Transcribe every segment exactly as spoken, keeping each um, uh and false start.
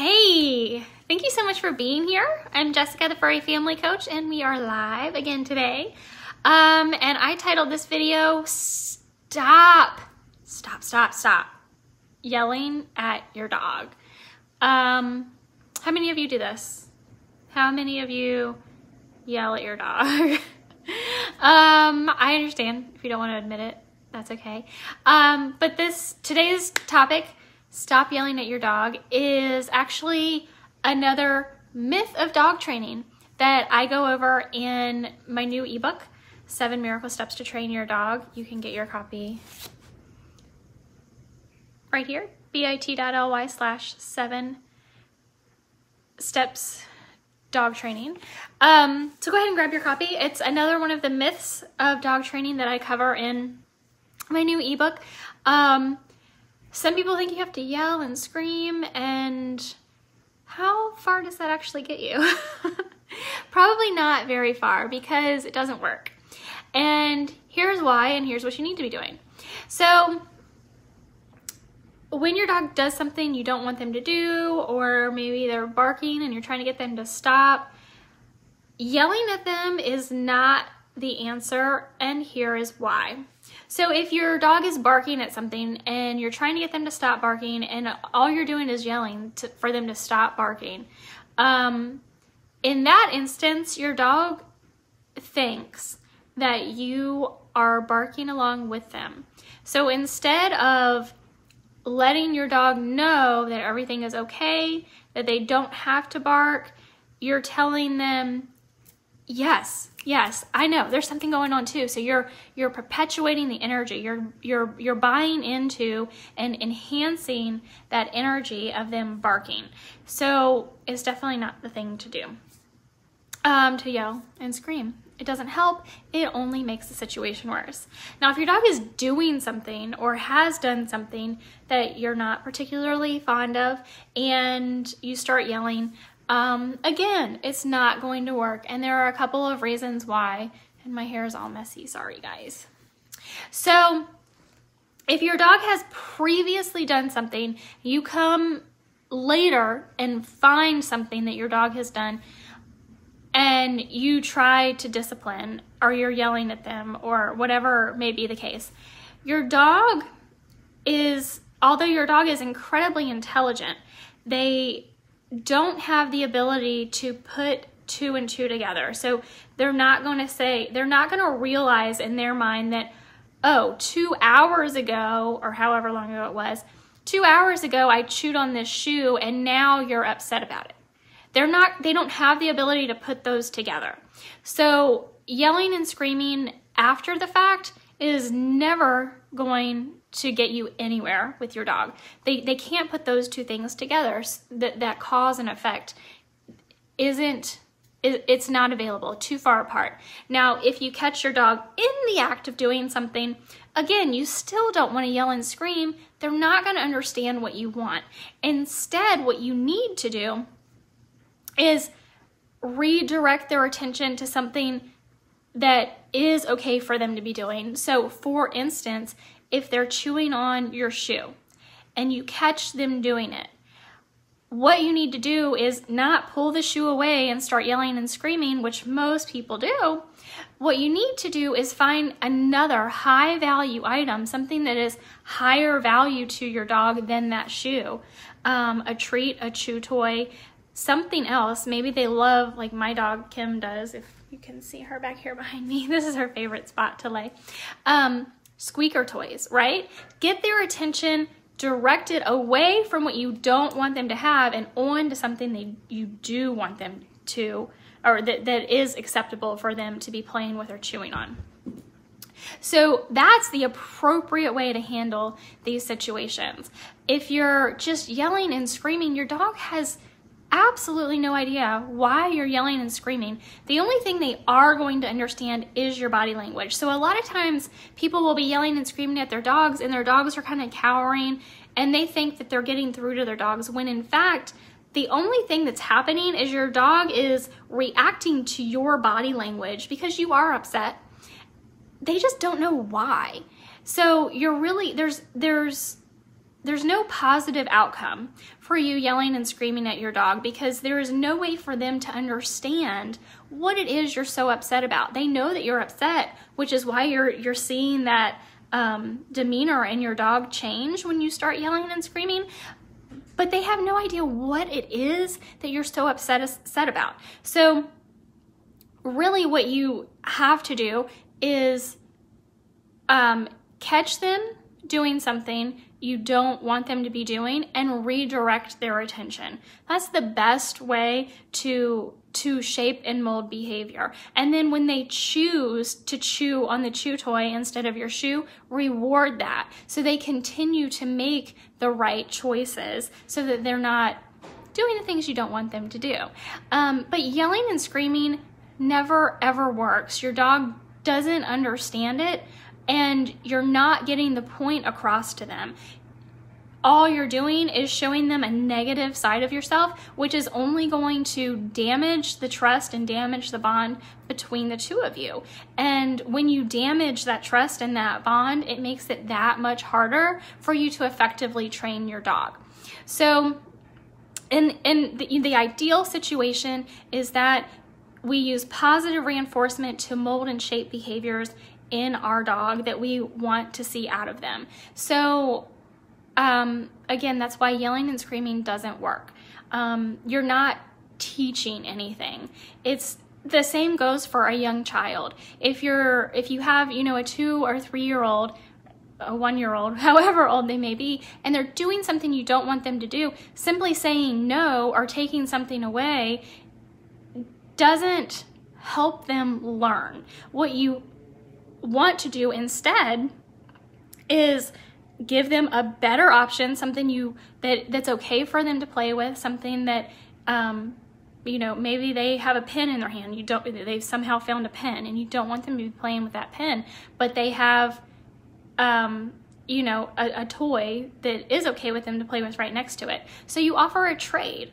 Hey, thank you so much for being here. I'm Jessica, the Furry Family Coach, and we are live again today. Um, and I titled this video, Stop, Stop, Stop, Stop Yelling at Your Dog. Um, how many of you do this? How many of you yell at your dog? um, I understand if you don't want to admit it, that's okay. Um, but this, today's topic, Stop Yelling at Your Dog, is actually another myth of dog training that I go over in my new ebook, Seven Miracle Steps to Train Your Dog. You can get your copy right here, bit.ly slash seven steps dog training. Um, so go ahead and grab your copy. It's another one of the myths of dog training that I cover in my new ebook. Um, Some people think you have to yell and scream, and how far does that actually get you? Probably not very far, because it doesn't work. And here's why, and here's what you need to be doing. So when your dog does something you don't want them to do, or maybe they're barking and you're trying to get them to stop, yelling at them is not the answer, and here is why. So if your dog is barking at something and you're trying to get them to stop barking, and all you're doing is yelling to, for them to stop barking, um, in that instance, your dog thinks that you are barking along with them. So instead of letting your dog know that everything is okay, that they don't have to bark, you're telling them, yes, yes, I know there's something going on too. So you're you're perpetuating the energy. You're you're you're buying into and enhancing that energy of them barking. So it's definitely not the thing to do. Um, to yell and scream. It doesn't help. It only makes the situation worse. Now, if your dog is doing something or has done something that you're not particularly fond of, and you start yelling, Um, again, it's not going to work, and there are a couple of reasons why, and my hair is all messy, sorry guys. So if your dog has previously done something, you come later and find something that your dog has done, and you try to discipline, or you're yelling at them, or whatever may be the case. Your dog is, although your dog is incredibly intelligent, they don't have the ability to put two and two together. So they're not going to say, they're not going to realize in their mind that, oh, two hours ago, or however long ago it was, two hours ago I chewed on this shoe and now you're upset about it. They're not, they don't have the ability to put those together. So yelling and screaming after the fact is never going to get you anywhere with your dog. They, they can't put those two things together. That, that cause and effect isn't, it's not available, too far apart. Now, if you catch your dog in the act of doing something, again, you still don't want to yell and scream. They're not going to understand what you want. Instead, what you need to do is redirect their attention to something that is okay for them to be doing. So for instance, if they're chewing on your shoe and you catch them doing it, what you need to do is not pull the shoe away and start yelling and screaming, which most people do. What you need to do is find another high value item, something that is higher value to your dog than that shoe, um, a treat, a chew toy, something else. Maybe they love, like my dog Kim does, if you can see her back here behind me. This is her favorite spot to lay. Um, squeaker toys, right? Get their attention directed away from what you don't want them to have and on to something that you do want them to, or that, that is acceptable for them to be playing with or chewing on. So that's the appropriate way to handle these situations. If you're just yelling and screaming, your dog has absolutely no idea why you're yelling and screaming. The only thing they are going to understand is your body language. So a lot of times people will be yelling and screaming at their dogs, and their dogs are kind of cowering, and they think that they're getting through to their dogs, when in fact the only thing that's happening is your dog is reacting to your body language because you are upset. They just don't know why. So you're really, there's there's there's no positive outcome for you yelling and screaming at your dog, because there is no way for them to understand what it is you're so upset about. They know that you're upset, which is why you're you're seeing that um, demeanor in your dog change when you start yelling and screaming, but they have no idea what it is that you're so upset, upset about. So really what you have to do is um, catch them doing something you don't want them to be doing and redirect their attention. That's the best way to to shape and mold behavior. And then when they choose to chew on the chew toy instead of your shoe, reward that so they continue to make the right choices so that they're not doing the things you don't want them to do. Um, but yelling and screaming never ever works. Your dog doesn't understand it, and you're not getting the point across to them. All you're doing is showing them a negative side of yourself, which is only going to damage the trust and damage the bond between the two of you. And when you damage that trust and that bond, it makes it that much harder for you to effectively train your dog. So, and, and the, the ideal situation is that we use positive reinforcement to mold and shape behaviors in our dog that we want to see out of them. So um, again, that's why yelling and screaming doesn't work. Um, you're not teaching anything. It's the same goes for a young child. If you're, if you have, you know, a two or three year old, a one year old, however old they may be, and they're doing something you don't want them to do, simply saying no or taking something away doesn't help them learn. What you want to do instead is give them a better option, something you that that's okay for them to play with, something that um you know, maybe they have a pen in their hand, you don't they've somehow found a pen and you don't want them to be playing with that pen, but they have um you know a, a toy that is okay with them to play with right next to it. So you offer a trade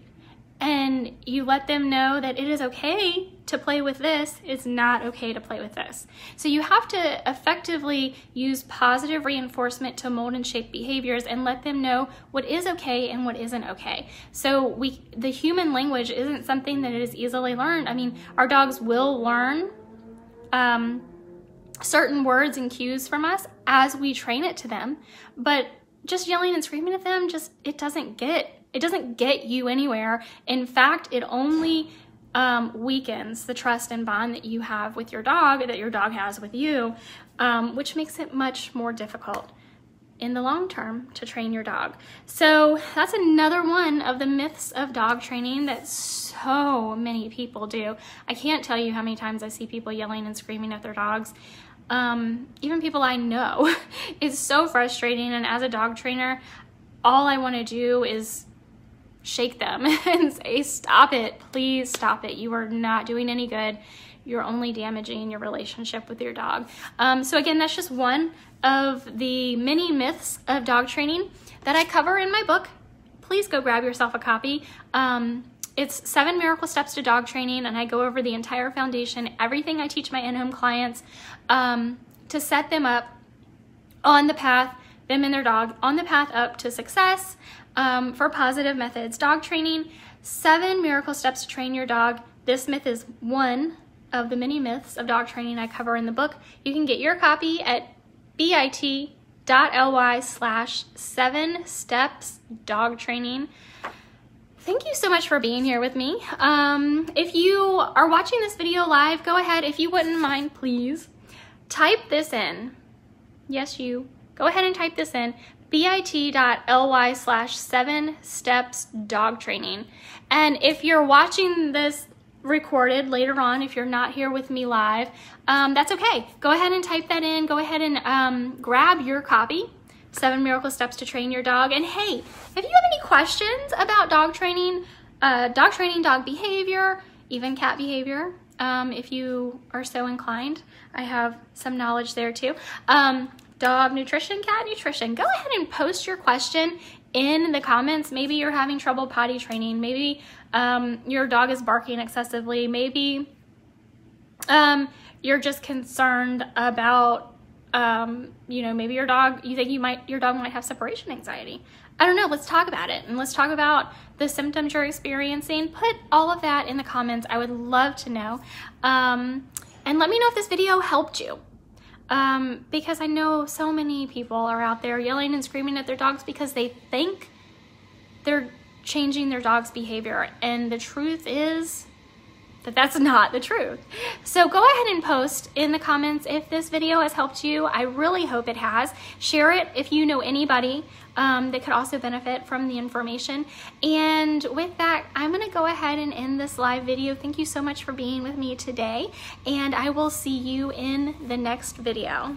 and you let them know that it is okay to play with this, it's not okay to play with this. So you have to effectively use positive reinforcement to mold and shape behaviors and let them know what is okay and what isn't okay. So we, the human language isn't something that is easily learned. I mean, our dogs will learn um, certain words and cues from us as we train it to them, but just yelling and screaming at them, just, it doesn't get, it doesn't get you anywhere. In fact, it only Um, weakens the trust and bond that you have with your dog, that your dog has with you, um, which makes it much more difficult in the long term to train your dog. So that's another one of the myths of dog training that so many people do. I can't tell you how many times I see people yelling and screaming at their dogs, um, even people I know. It's so frustrating, and as a dog trainer, all I want to do is shake them and say, stop it, please stop it. You are not doing any good. You're only damaging your relationship with your dog. Um, so again, that's just one of the many myths of dog training that I cover in my book. Please go grab yourself a copy. Um, it's Seven Miracle Steps to Dog Training, and I go over the entire foundation, everything I teach my in-home clients um, to set them up on the path, them and their dog, on the path up to success, Um, for positive methods, dog training, seven miracle steps to train your dog. This myth is one of the many myths of dog training I cover in the book. You can get your copy at bit.ly slash seven steps dog training. Thank you so much for being here with me. Um, if you are watching this video live, go ahead, if you wouldn't mind, please type this in. Yes, you. Go ahead and type this in. bit.ly slash seven steps dog training. And if you're watching this recorded later on, if you're not here with me live, um, that's okay. Go ahead and type that in. Go ahead and um, grab your copy, Seven Miracle Steps to Train Your Dog. And hey, if you have any questions about dog training, uh, dog training, dog behavior, even cat behavior, um, if you are so inclined, I have some knowledge there too. Um, Dog nutrition, cat nutrition. Go ahead and post your question in the comments. Maybe you're having trouble potty training. Maybe um, your dog is barking excessively. Maybe um, you're just concerned about um, you know, maybe your dog, you think you might, your dog might have separation anxiety. I don't know. Let's talk about it. And let's talk about the symptoms you're experiencing. Put all of that in the comments. I would love to know. Um, and let me know if this video helped you. Um, because I know so many people are out there yelling and screaming at their dogs because they think they're changing their dog's behavior. And the truth is that that's not the truth. So go ahead and post in the comments if this video has helped you. I really hope it has. Share it if you know anybody um, that could also benefit from the information. And with that, I'm gonna go ahead and end this live video. Thank you so much for being with me today, and I will see you in the next video.